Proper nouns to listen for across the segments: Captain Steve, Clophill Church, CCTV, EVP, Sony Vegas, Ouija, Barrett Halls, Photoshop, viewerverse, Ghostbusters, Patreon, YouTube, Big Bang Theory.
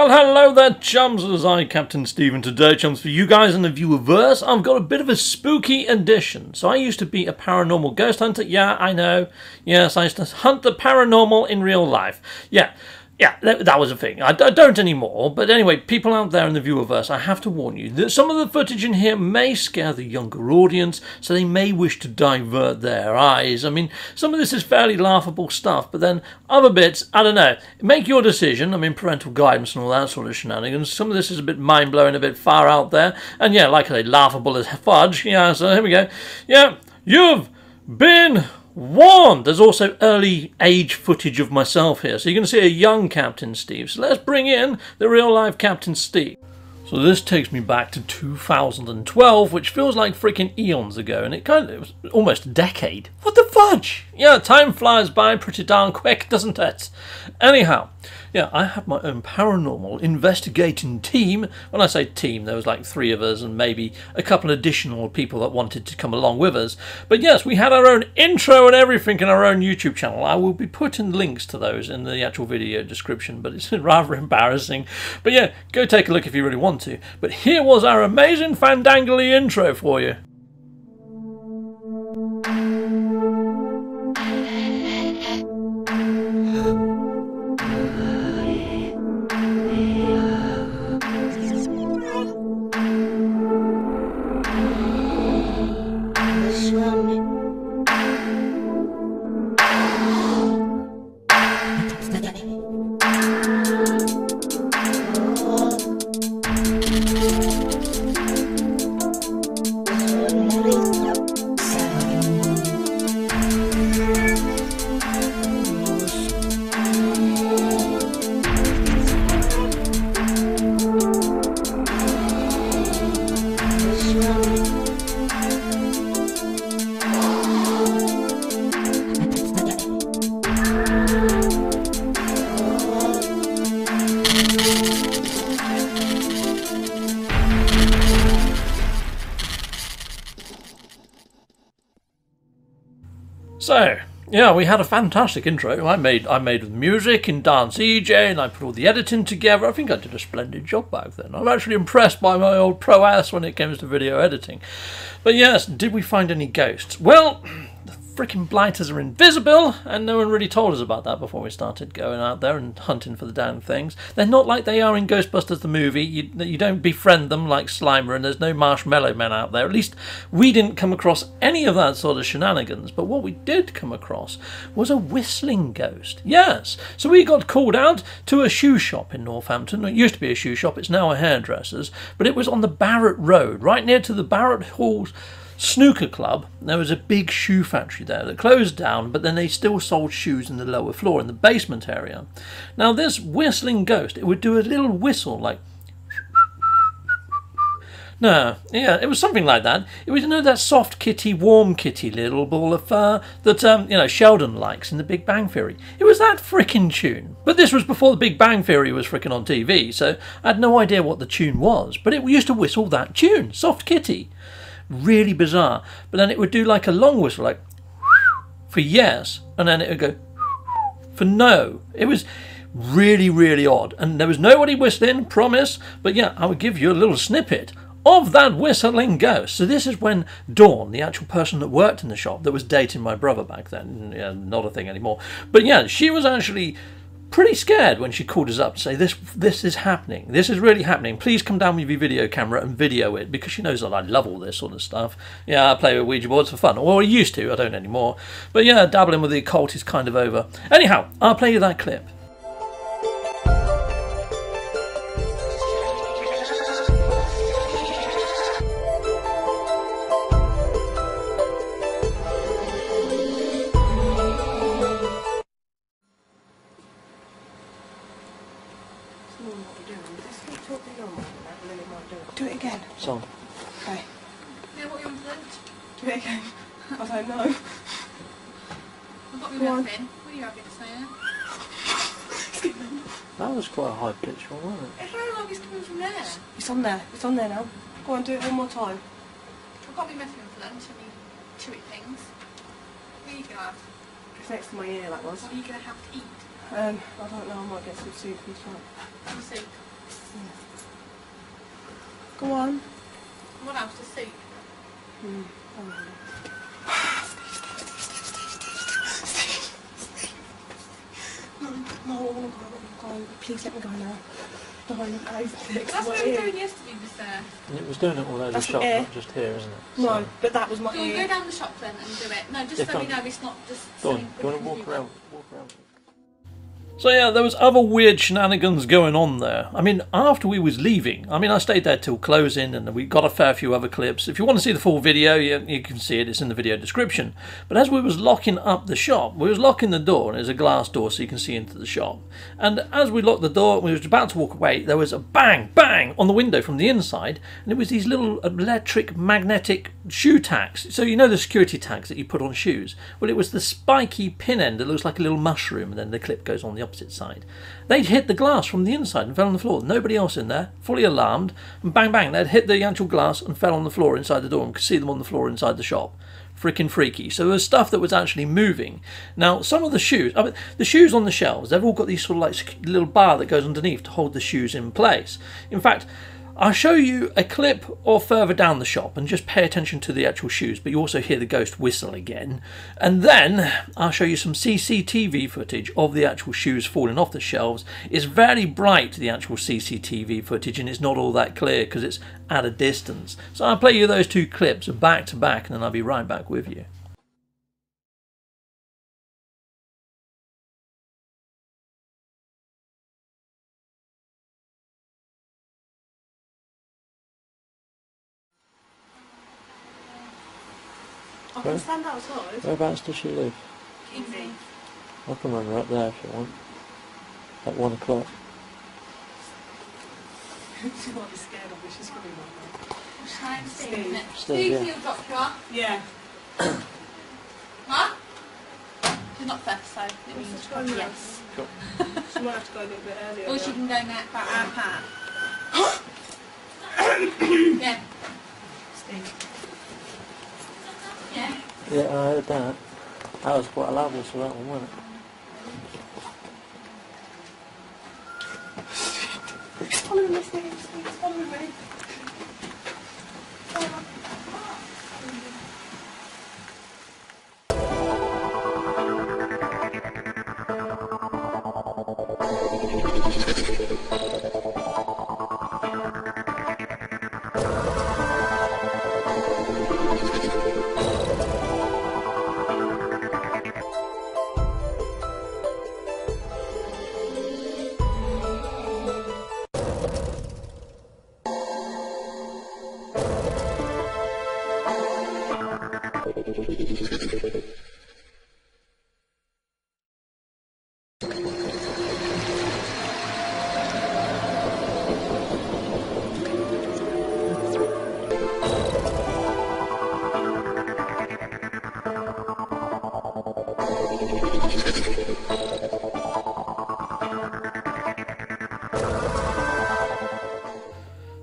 Well, hello there, chums. It is I, Captain Steve, and today, chums, for you guys in the viewerverse, I've got a bit of a spooky edition. So I used to be a paranormal ghost hunter. Yeah, I know. Yes, I used to hunt the paranormal in real life. Yeah, that was a thing. I don't anymore. But anyway, people out there in the viewerverse, I have to warn you that some of the footage in here may scare the younger audience, so they may wish to divert their eyes. I mean, some of this is fairly laughable stuff, but then other bits, I don't know. Make your decision. I mean, parental guidance and all that sort of shenanigans. Some of this is a bit mind-blowing, a bit far out there. And yeah, like I say, laughable as fudge. Yeah, so here we go. Yeah, you've been warned. There's also early age footage of myself here, so you're going to see a young Captain Steve. So let's bring in the real life Captain Steve. So this takes me back to 2012, which feels like freaking eons ago, and it was almost a decade. What the fudge? Yeah, time flies by pretty darn quick, doesn't it? Anyhow, yeah, I have my own paranormal investigating team. When I say team, there was like 3 of us and maybe a couple additional people that wanted to come along with us. But yes, we had our own intro and everything in our own YouTube channel. I will be putting links to those in the actual video description, but it's rather embarrassing. But yeah, go take a look if you really want to. But here was our amazing fandangly intro for you. So, yeah, we had a fantastic intro. I made with music and dance EJ, and I put all the editing together. I think I did a splendid job back then. I'm actually impressed by my old prowess when it comes to video editing. But yes, did we find any ghosts? Well, the freaking blighters are invisible, and no one really told us about that before we started going out there and hunting for the damn things. They're not like they are in Ghostbusters the movie. You don't befriend them like Slimer, and there's no marshmallow men out there. At least we didn't come across any of that sort of shenanigans. But what we did come across was a whistling ghost. Yes, so we got called out to a shoe shop in Northampton. It used to be a shoe shop, it's now a hairdresser's, but it was on the Barrett Road, right near to the Barrett Halls snooker club. There was a big shoe factory there that closed down, but then they still sold shoes in the lower floor in the basement area. Now this whistling ghost, it would do a little whistle like no, yeah, it was something like that. It was, you know, that soft kitty, warm kitty little ball of fur that, you know, Sheldon likes in the Big Bang Theory. It was that frickin' tune. But this was before the Big Bang Theory was frickin' on TV, so I had no idea what the tune was, but it used to whistle that tune, soft kitty. Really bizarre. But then it would do like a long whistle, like for yes, and then it would go for no. It was really, really odd. And there was nobody whistling, promise. But yeah, I would give you a little snippet of that whistling ghost. So this is when Dawn, the actual person that worked in the shop, that was dating my brother back then, yeah, not a thing anymore. But yeah, she was actually pretty scared when she called us up to say, this is happening, this is really happening, please come down with your video camera and video it, because she knows that I love all this sort of stuff. Yeah, I play with Ouija boards for fun, or I used to, I don't anymore, but yeah, dabbling with the occult is kind of over. Anyhow, I'll play you that clip. Do it again. Song. Okay. Yeah, what you want to do? Do it again. I don't know. I've got my mouth in. What are you having to say there? That was quite a high pitch one, wasn't it? It's very long, it's coming from there. It's on there. It's on there now. Go on, do it one more time. I've got my mouth in for lunch. I mean, chewy things. What are you going to have? It's next to my ear, that was. What are you going to have to eat? I don't know. I might get some soup and stuff. Some soup? Go on. What else? The soup? Mm. No, I'm please let me go now. No, I'm going. That's what we were doing yesterday, was there? And it was doing it all over the shop, not just here, isn't it? No, so. But that was my ear. Can we go down the shop then and do it? No, just let me know it's not just... Go on, do you want to walk around? Walk around. So yeah, there was other weird shenanigans going on there. I mean, after we was leaving, I mean, I stayed there till closing and we got a fair few other clips. If you want to see the full video, you can see it, it's in the video description. But as we was locking up the shop, we was locking the door, and there's a glass door so you can see into the shop. And as we locked the door and we was about to walk away, there was a bang, bang on the window from the inside, and it was these little electric magnetic shoe tacks. So you know the security tags that you put on shoes? Well, it was the spiky pin end that looks like a little mushroom, and then the clip goes on the opposite side. They'd hit the glass from the inside and fell on the floor. Nobody else in there, fully alarmed, and bang bang, they'd hit the actual glass and fell on the floor inside the door, and could see them on the floor inside the shop. Freaking freaky. So there was stuff that was actually moving. Now some of the shoes, I mean, the shoes on the shelves, they've all got these sort of like little bar that goes underneath to hold the shoes in place. In fact, I'll show you a clip or further down the shop and just pay attention to the actual shoes, but you also hear the ghost whistle again. And then I'll show you some CCTV footage of the actual shoes falling off the shelves. It's very bright, the actual CCTV footage, and it's not all that clear because it's at a distance. So I'll play you those two clips back to back and then I'll be right back with you. I can stand outside. Whereabouts does she live? Kingsey. I can run her up there if you want. At 1 o'clock. She might be scared of me, she's probably not there. Steve, he'll drop you off. Yeah. Huh? She's not there, so it means she's going. Yes. Cool. She might have to go a little bit earlier. Or she can go now about our part. Yeah. Steve. Yeah, I heard that. That was quite a loud whistle, that one, wasn't it? Follow me, Steve. Follow me.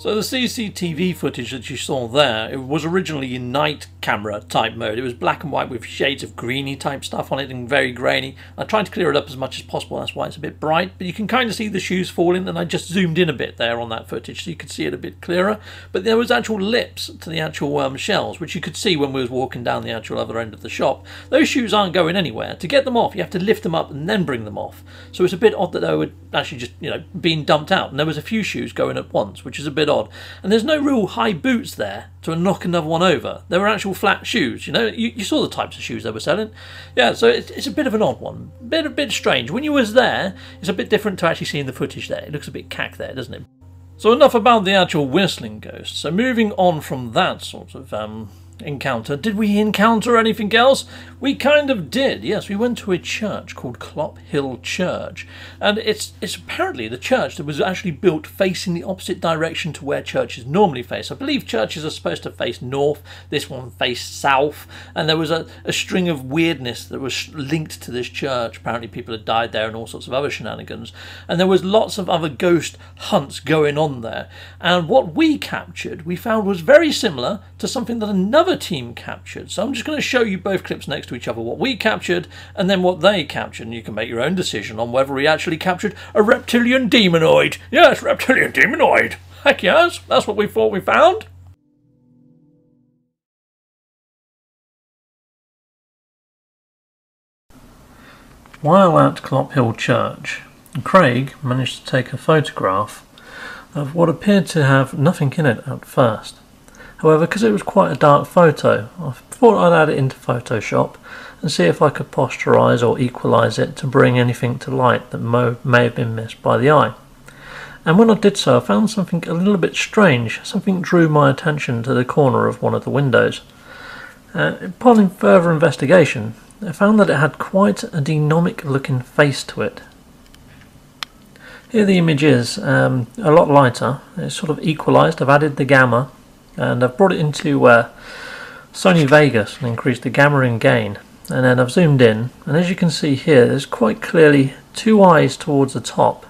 So the CCTV footage that you saw there, it was originally in night camera type mode. It was black and white with shades of greeny type stuff on it and very grainy. I tried to clear it up as much as possible, that's why it's a bit bright, but you can kind of see the shoes falling, and I just zoomed in a bit there on that footage so you could see it a bit clearer. But there was actual lips to the actual shells, which you could see when we was walking down the actual other end of the shop. Those shoes aren't going anywhere. To get them off, you have to lift them up and then bring them off. So it's a bit odd that they were actually just, you know, being dumped out, and there was a few shoes going at once, which is a bit odd. And there's no real high boots there to knock another one over. There were actual flat shoes, you know. You saw the types of shoes they were selling. Yeah, so it's a bit of an odd one. A bit strange. When you was there, it's a bit different to actually seeing the footage there. It looks a bit cack there, doesn't it? So enough about the actual whistling ghost. So moving on from that sort of encounter, did we encounter anything else? We kind of did, yes. We went to a church called Clophill Church, and it's apparently the church that was actually built facing the opposite direction to where churches normally face. I believe churches are supposed to face north, this one faced south, and there was a string of weirdness that was linked to this church. Apparently people had died there and all sorts of other shenanigans, and there was lots of other ghost hunts going on there. And what we captured, we found was very similar to something that another other team captured. So I'm just going to show you both clips next to each other, what we captured and then what they captured, and you can make your own decision on whether we actually captured a reptilian demonoid. Yes, reptilian demonoid. Heck yes, that's what we thought we found. While at Clophill Church, Craig managed to take a photograph of what appeared to have nothing in it at first. However, because it was quite a dark photo, I thought I'd add it into Photoshop and see if I could posterize or equalize it to bring anything to light that may have been missed by the eye. And when I did so, I found something a little bit strange. Something drew my attention to the corner of one of the windows. Upon further investigation, I found that it had quite a demonic looking face to it. Here the image is a lot lighter. It's sort of equalized. I've added the gamma and I've brought it into Sony Vegas and increased the gamma in gain, and then I've zoomed in, and as you can see here there's quite clearly two eyes towards the top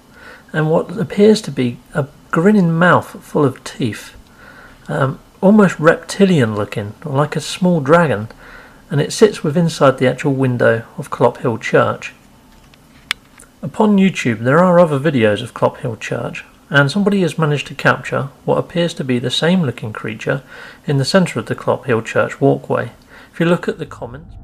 and what appears to be a grinning mouth full of teeth, almost reptilian looking, like a small dragon, and it sits within inside the actual window of Clophill Church. Upon YouTube there are other videos of Clophill Church, and somebody has managed to capture what appears to be the same looking creature in the centre of the Clophill Church walkway. If you look at the comments...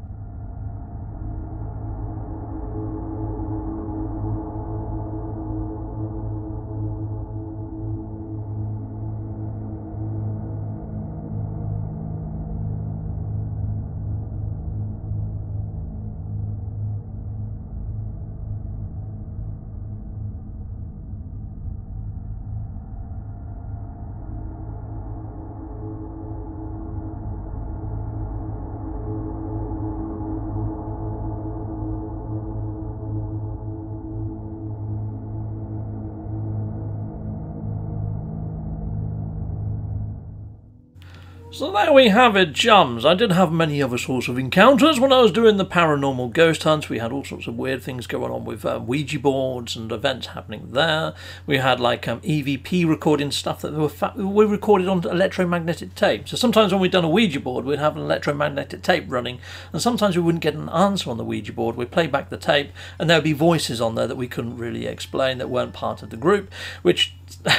So there we have it, chums. I did have many other sorts of encounters when I was doing the paranormal ghost hunts. We had all sorts of weird things going on with Ouija boards and events happening there. We had like EVP recording stuff that we recorded on electromagnetic tape. So sometimes when we'd done a Ouija board, we'd have an electromagnetic tape running, and sometimes we wouldn't get an answer on the Ouija board. We'd play back the tape, and there would be voices on there that we couldn't really explain, that weren't part of the group, which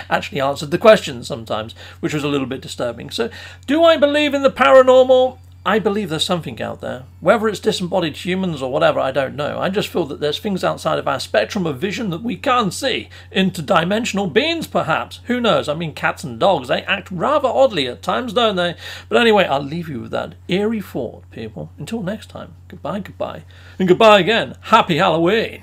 actually answered the questions sometimes, which was a little bit disturbing. So do I believe in the paranormal? I believe there's something out there. Whether it's disembodied humans or whatever, I don't know. I just feel that there's things outside of our spectrum of vision that we can't see. Interdimensional beings, perhaps. Who knows? I mean, cats and dogs, they act rather oddly at times, don't they? But anyway, I'll leave you with that eerie thought, people. Until next time, goodbye, goodbye. And goodbye again. Happy Halloween.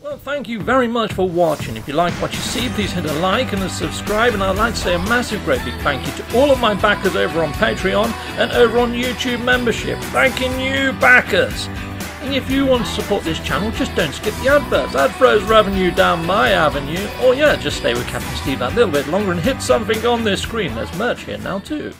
Well, thank you very much for watching. If you like what you see, please hit a like and a subscribe, and I'd like to say a massive great big thank you to all of my backers over on Patreon and over on YouTube membership. Thanking you, backers! And if you want to support this channel, just don't skip the adverts. That throws revenue down my avenue. Or yeah, just stay with Captain Steve that little bit longer and hit something on this screen. There's merch here now too.